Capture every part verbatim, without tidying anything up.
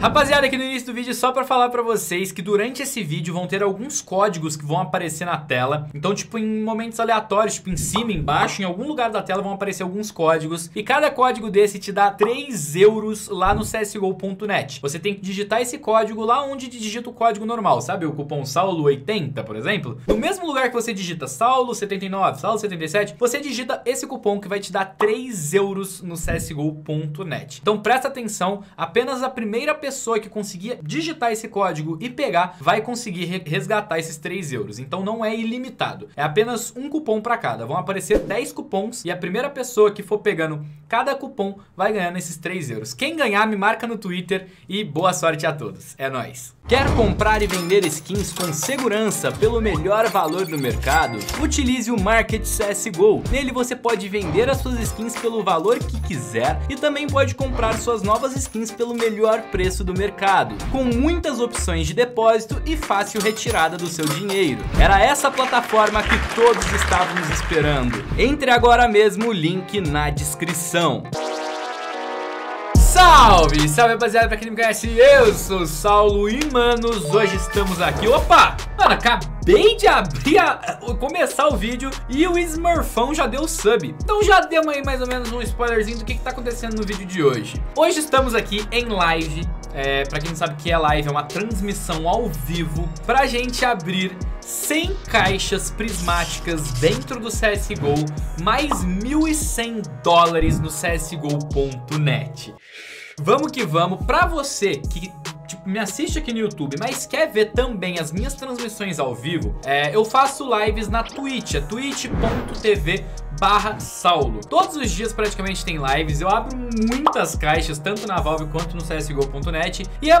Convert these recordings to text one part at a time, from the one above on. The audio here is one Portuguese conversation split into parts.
Rapaziada, aqui no início do vídeo só pra falar pra vocês que durante esse vídeo vão ter alguns códigos que vão aparecer na tela. Então, tipo, em momentos aleatórios, tipo em cima, embaixo, em algum lugar da tela vão aparecer alguns códigos. E cada código desse te dá três euros lá no C S G O ponto net. Você tem que digitar esse código lá onde digita o código normal, sabe? O cupom Saullo oitenta, por exemplo. No mesmo lugar que você digita Saullo setenta e nove, Saullo setenta e sete, você digita esse cupom que vai te dar três euros no C S G O ponto net. Então, presta atenção, apenas a primeira pessoa pessoa que conseguir digitar esse código e pegar, vai conseguir resgatar esses três euros. Então não é ilimitado, é apenas um cupom para cada. Vão aparecer dez cupons e a primeira pessoa que for pegando cada cupom vai ganhando esses três euros. Quem ganhar, me marca no Twitter e boa sorte a todos. É nóis! Quer comprar e vender skins com segurança pelo melhor valor do mercado? Utilize o Market C S G O. Nele você pode vender as suas skins pelo valor que quiser e também pode comprar suas novas skins pelo melhor preço do mercado, com muitas opções de depósito e fácil retirada do seu dinheiro. Era essa plataforma que todos estávamos esperando. Entre agora mesmo, o link na descrição. Salve, salve rapaziada, pra quem não me conhece, eu sou o Saullo Imanos, hoje estamos aqui, opa, mano, acabei de abrir, a, começar o vídeo e o Smurfão já deu sub, então já deu aí mais ou menos um spoilerzinho do que, que tá acontecendo no vídeo de hoje. Hoje estamos aqui em live, é, pra quem não sabe o que é live, é uma transmissão ao vivo pra gente abrir cem caixas prismáticas dentro do C S G O, mais mil e cem dólares no C S G O ponto net. Vamos que vamos. Pra você que tipo, me assiste aqui no YouTube, mas quer ver também as minhas transmissões ao vivo, é, eu faço lives na Twitch, é twitch ponto tv barra Saullo. Todos os dias praticamente tem lives, eu abro muitas caixas, tanto na Valve quanto no C S G O ponto net, e a,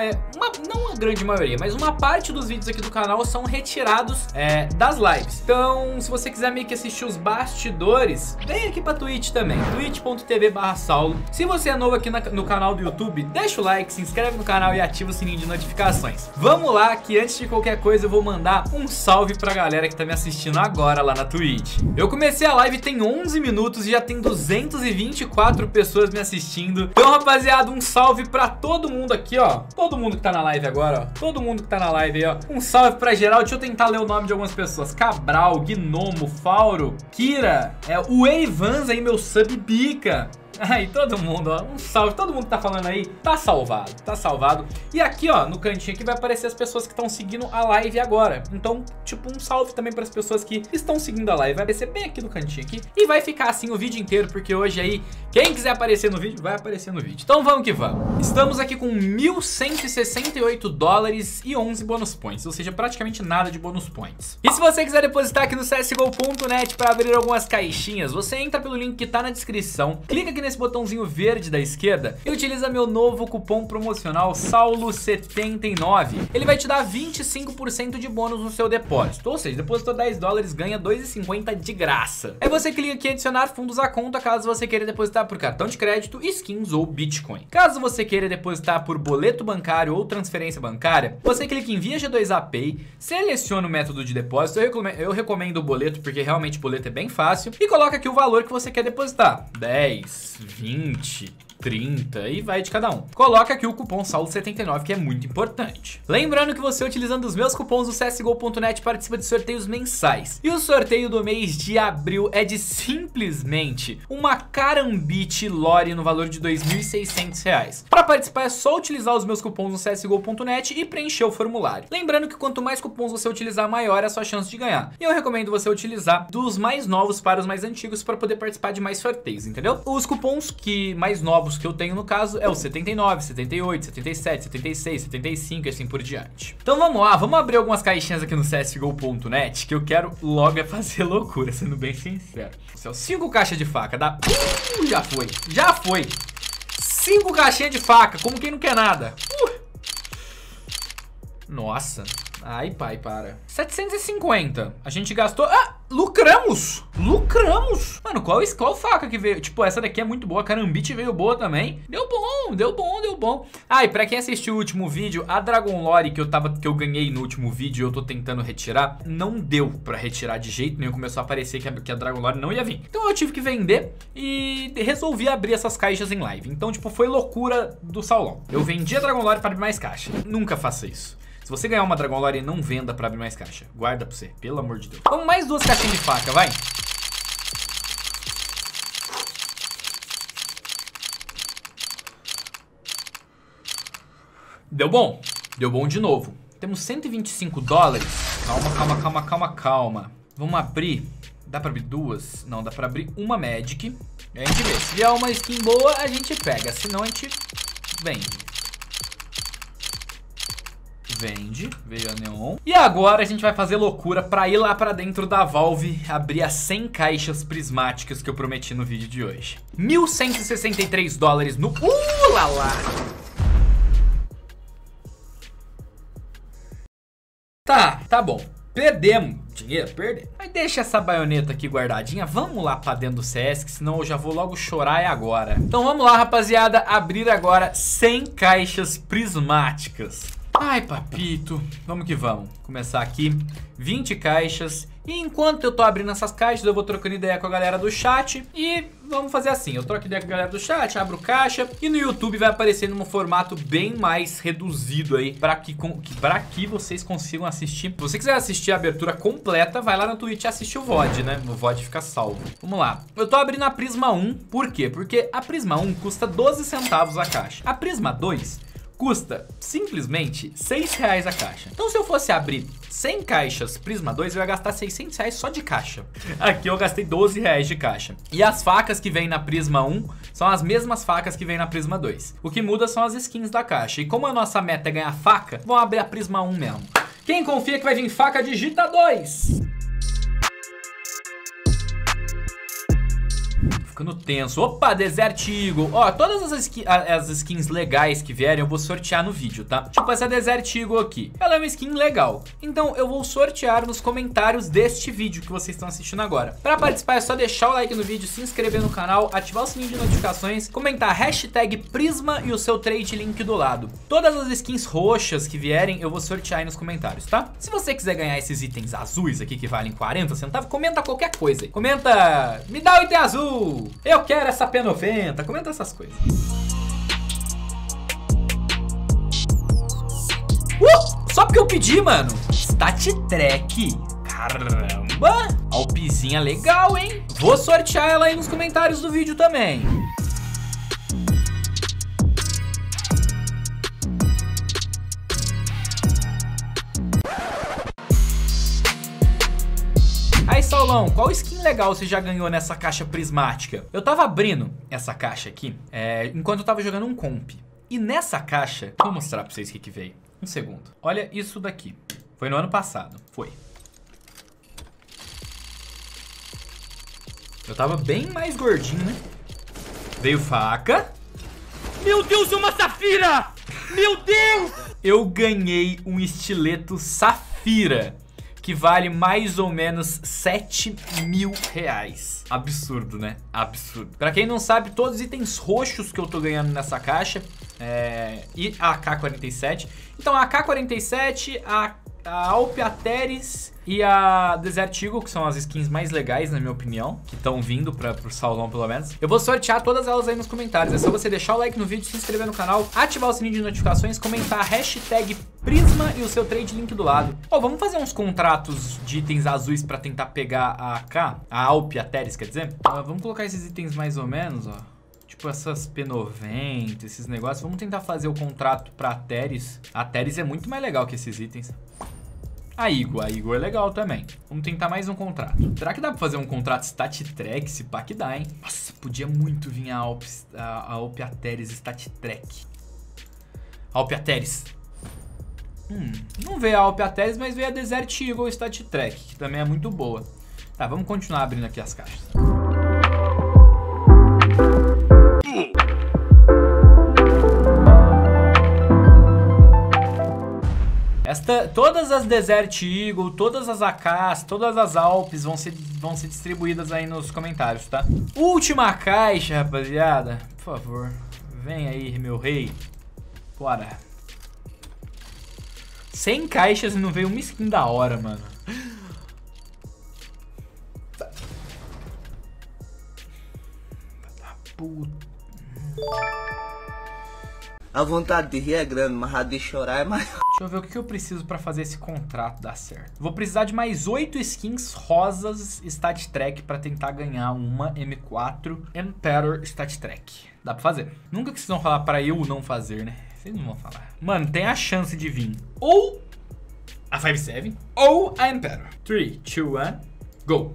é, uma, não a grande maioria, mas uma parte dos vídeos aqui do canal são retirados é, das lives. Então, se você quiser meio que assistir os bastidores, vem aqui pra Twitch também, twitch ponto tv barra Saullo. Se você é novo aqui na, no canal do YouTube, deixa o like, se inscreve no canal e ativa o sininho de notificações. Vamos lá, que antes de qualquer coisa eu vou mandar um salve pra galera que tá me assistindo agora lá na Twitch. Eu comecei a A live tem onze minutos e já tem duzentas e vinte e quatro pessoas me assistindo. Então, rapaziada, um salve pra todo mundo aqui, ó. Todo mundo que tá na live agora, ó. Todo mundo que tá na live aí, ó. Um salve pra geral. Deixa eu tentar ler o nome de algumas pessoas. Cabral, Gnomo, Fauro, Kira, é, o Evans aí, meu sub bica. Aí, todo mundo, ó, um salve, todo mundo que tá falando aí, tá salvado, tá salvado. E aqui, ó, no cantinho aqui vai aparecer as pessoas que estão seguindo a live agora. Então, tipo, um salve também para as pessoas que estão seguindo a live. Vai aparecer bem aqui no cantinho aqui e vai ficar assim o vídeo inteiro, porque hoje aí, quem quiser aparecer no vídeo, vai aparecer no vídeo. Então, vamos que vamos. Estamos aqui com mil cento e sessenta e oito dólares e onze bônus points, ou seja, praticamente nada de bônus points. E se você quiser depositar aqui no C S G O ponto net para abrir algumas caixinhas, você entra pelo link que tá na descrição, clica aqui nesse botãozinho verde da esquerda e utiliza meu novo cupom promocional Saullo setenta e nove. Ele vai te dar vinte e cinco por cento de bônus no seu depósito, ou seja, depositou dez dólares, ganha dois e cinquenta de graça. Aí você clica aqui em adicionar fundos à conta caso você queira depositar por cartão de crédito, skins ou Bitcoin. Caso você queira depositar por boleto bancário ou transferência bancária, você clica em via G dois A Pay, seleciona o método de depósito, eu recomendo, eu recomendo o boleto porque realmente o boleto é bem fácil, e coloca aqui o valor que você quer depositar, dez, vinte, trinta e vai de cada um. Coloca aqui o cupom Saullo setenta e nove, que é muito importante. Lembrando que você, utilizando os meus cupons do C S G O ponto net, participa de sorteios mensais. E o sorteio do mês de abril é de simplesmente uma Karambit Lore no valor de dois mil e seiscentos reais. Para participar é só utilizar os meus cupons no C S G O ponto net e preencher o formulário. Lembrando que quanto mais cupons você utilizar, maior é a sua chance de ganhar. E eu recomendo você utilizar dos mais novos para os mais antigos para poder participar de mais sorteios, entendeu? Os cupons que mais novos que eu tenho no caso é o setenta e nove, setenta e oito, setenta e sete, setenta e seis, setenta e cinco e assim por diante. Então vamos lá, vamos abrir algumas caixinhas aqui no C S G O ponto net, que eu quero logo é fazer loucura, sendo bem sincero. São cinco caixas de faca, dá... Uh, já foi, já foi. Cinco caixinhas de faca, como quem não quer nada. Uh. Nossa, Ai, pai, para. setecentos e cinquenta. A gente gastou... Ah! Lucramos! Lucramos! Mano, qual, qual faca que veio? Tipo, essa daqui é muito boa. A Karambit veio boa também. Deu bom, deu bom, deu bom. Ah, e pra quem assistiu o último vídeo, a Dragon Lore que eu, tava, que eu ganhei no último vídeo, eu tô tentando retirar. Não deu pra retirar de jeito nenhum. Começou a aparecer que a, que a Dragon Lore não ia vir. Então eu tive que vender e resolvi abrir essas caixas em live. Então, tipo, foi loucura do Saulão. Eu vendi a Dragon Lore pra abrir mais caixa. Nunca faça isso. Se você ganhar uma Dragon Lore, não venda pra abrir mais caixa. Guarda pra você, pelo amor de Deus. Vamos mais duas caixinhas de faca, vai. Deu bom. Deu bom de novo. Temos cento e vinte e cinco dólares. Calma, calma, calma, calma, calma. Vamos abrir. Dá pra abrir duas? Não, dá pra abrir uma Magic. E a gente vê. Se vier uma skin boa, a gente pega. Se não, a gente vende. Vende, veio a Neon. E agora a gente vai fazer loucura pra ir lá pra dentro da Valve abrir as cem caixas prismáticas que eu prometi no vídeo de hoje. mil cento e sessenta e três dólares no... Uh, lá, lá. Tá, tá bom. Perdemos dinheiro, perdemos. Mas deixa essa baioneta aqui guardadinha. Vamos lá pra dentro do C S, que senão eu já vou logo chorar é agora. Então vamos lá, rapaziada, abrir agora cem caixas prismáticas. Ai, papito, vamos que vamos. Começar aqui, vinte caixas. E enquanto eu tô abrindo essas caixas, eu vou trocando ideia com a galera do chat. E vamos fazer assim, eu troco ideia com a galera do chat, abro caixa. E no YouTube vai aparecer num formato bem mais reduzido aí, pra que, pra que vocês consigam assistir. Se você quiser assistir a abertura completa, vai lá no Twitch e assiste o V O D, né? O V O D fica salvo. Vamos lá, eu tô abrindo a Prisma um, por quê? Porque a Prisma um custa doze centavos a caixa. A Prisma dois... custa simplesmente seis reais a caixa. Então se eu fosse abrir cem caixas Prisma dois, eu ia gastar seiscentos reais só de caixa. Aqui eu gastei doze reais de caixa. E as facas que vem na Prisma um são as mesmas facas que vem na Prisma dois. O que muda são as skins da caixa. E como a nossa meta é ganhar faca, vamos abrir a Prisma um mesmo. Quem confia que vai vir faca, digita dois. Ficando tenso. Opa, Desert Eagle. Ó, todas as, skin, as skins legais que vierem eu vou sortear no vídeo, tá? Tipo essa Desert Eagle aqui. Ela é uma skin legal. Então eu vou sortear nos comentários deste vídeo que vocês estão assistindo agora. Pra participar é só deixar o like no vídeo, se inscrever no canal, ativar o sininho de notificações, comentar hashtag Prisma e o seu trade link do lado. Todas as skins roxas que vierem eu vou sortear aí nos comentários, tá? Se você quiser ganhar esses itens azuis aqui que valem quarenta centavos, comenta qualquer coisa aí. Comenta, me dá o item azul! Eu quero essa P noventa, comenta essas coisas. Uh! Só porque eu pedi, mano. StatTrak. Caramba! Alpizinha legal, hein? Vou sortear ela aí nos comentários do vídeo também. Aí, Saulão, qual skin legal você já ganhou nessa caixa prismática? Eu tava abrindo essa caixa aqui, é, enquanto eu tava jogando um comp. E nessa caixa, vou mostrar pra vocês o que que veio. Um segundo. Olha isso daqui. Foi no ano passado. Foi. Eu tava bem mais gordinho, né? Veio faca. Meu Deus, é uma safira! Meu Deus! Eu ganhei um estileto safira, que vale mais ou menos sete mil reais. Absurdo, né? Absurdo. Pra quem não sabe, todos os itens roxos que eu tô ganhando nessa caixa é... e a A K quarenta e sete. Então a A K quarenta e sete, a, a Alpiateris e a Desert Eagle, que são as skins mais legais, na minha opinião, que estão vindo pra, pro Saulão, pelo menos. Eu vou sortear todas elas aí nos comentários. É só você deixar o like no vídeo, se inscrever no canal, ativar o sininho de notificações, comentar a hashtag Prisma e o seu trade link do lado. Ó, oh, vamos fazer uns contratos de itens azuis pra tentar pegar a A K, a Alpiateris, quer dizer? Uh, vamos colocar esses itens mais ou menos, ó. Tipo essas P noventa, esses negócios. Vamos tentar fazer o contrato pra Ateris. A Ateris é muito mais legal que esses itens. A Igor, a Igor é legal também. Vamos tentar mais um contrato. Será que dá pra fazer um contrato StatTrak? Se pá que dá, hein? Nossa, podia muito vir a, Alps, a, a Alpiateris StatTrak. Alpiateris. Hum, não veio a Alpiateris, mas veio a Desert Eagle StatTrak, que também é muito boa. Tá, vamos continuar abrindo aqui as caixas. Esta todas as Desert Eagle, todas as A Ks, todas as Alpes vão ser, vão ser distribuídas aí nos comentários, tá? Última caixa, rapaziada. Por favor, vem aí, meu rei. Bora. cem caixas e não veio uma skin da hora, mano. Puta. A vontade de rir é grande, mas a de chorar é maior. Deixa eu ver o que eu preciso pra fazer esse contrato dar certo. Vou precisar de mais oito skins rosas StatTrak pra tentar ganhar uma M quatro Emperor StatTrak. Dá pra fazer. Nunca que vocês vão falar pra eu não fazer, né? Vocês não vão falar. Mano, tem a chance de vir ou a cinco sete ou a Emperor. três, dois, um, go!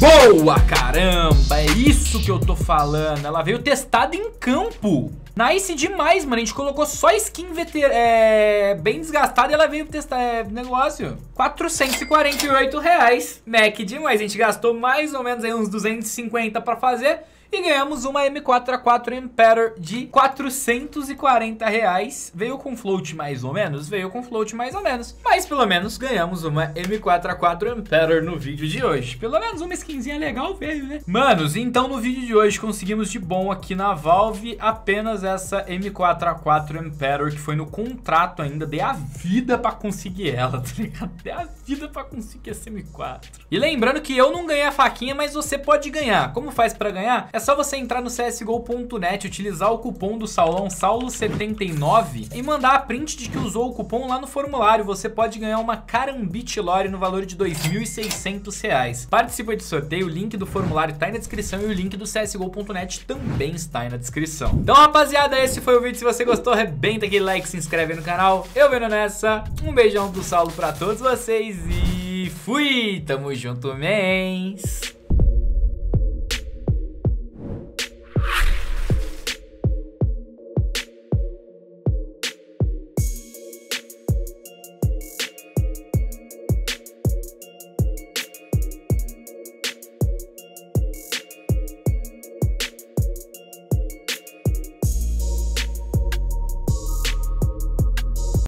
Boa, caramba, é isso que eu tô falando. Ela veio testada em campo. Nice demais, mano. A gente colocou só skin veter... é... bem desgastada e ela veio testar é... negócio. quatrocentos e quarenta e oito reais. Mac demais. A gente gastou mais ou menos aí uns duzentos e cinquenta pra fazer. E ganhamos uma M quatro A quatro Emperor de quatrocentos e quarenta reais. Veio com float mais ou menos? Veio com float mais ou menos. Mas pelo menos ganhamos uma M quatro A quatro Emperor no vídeo de hoje. Pelo menos uma skinzinha legal veio, né? Manos, então no vídeo de hoje conseguimos de bom aqui na Valve apenas essa M quatro A quatro Emperor, que foi no contrato ainda. Dei a vida pra conseguir ela, tá ligado? Dei a vida pra conseguir essa M quatro. E lembrando que eu não ganhei a faquinha, mas você pode ganhar. Como faz pra ganhar? É só você entrar no C S G O ponto net, utilizar o cupom do Saulão, Saullo setenta e nove, e mandar a print de que usou o cupom lá no formulário. Você pode ganhar uma Karambit Lore no valor de dois mil e seiscentos reais. Participa de sorteio, o link do formulário tá aí na descrição e o link do C S G O ponto net também está aí na descrição. Então, rapaziada, esse foi o vídeo. Se você gostou, arrebenta aquele like, se inscreve no canal. Eu vendo nessa, um beijão do Saullo pra todos vocês e fui! Tamo junto, mens!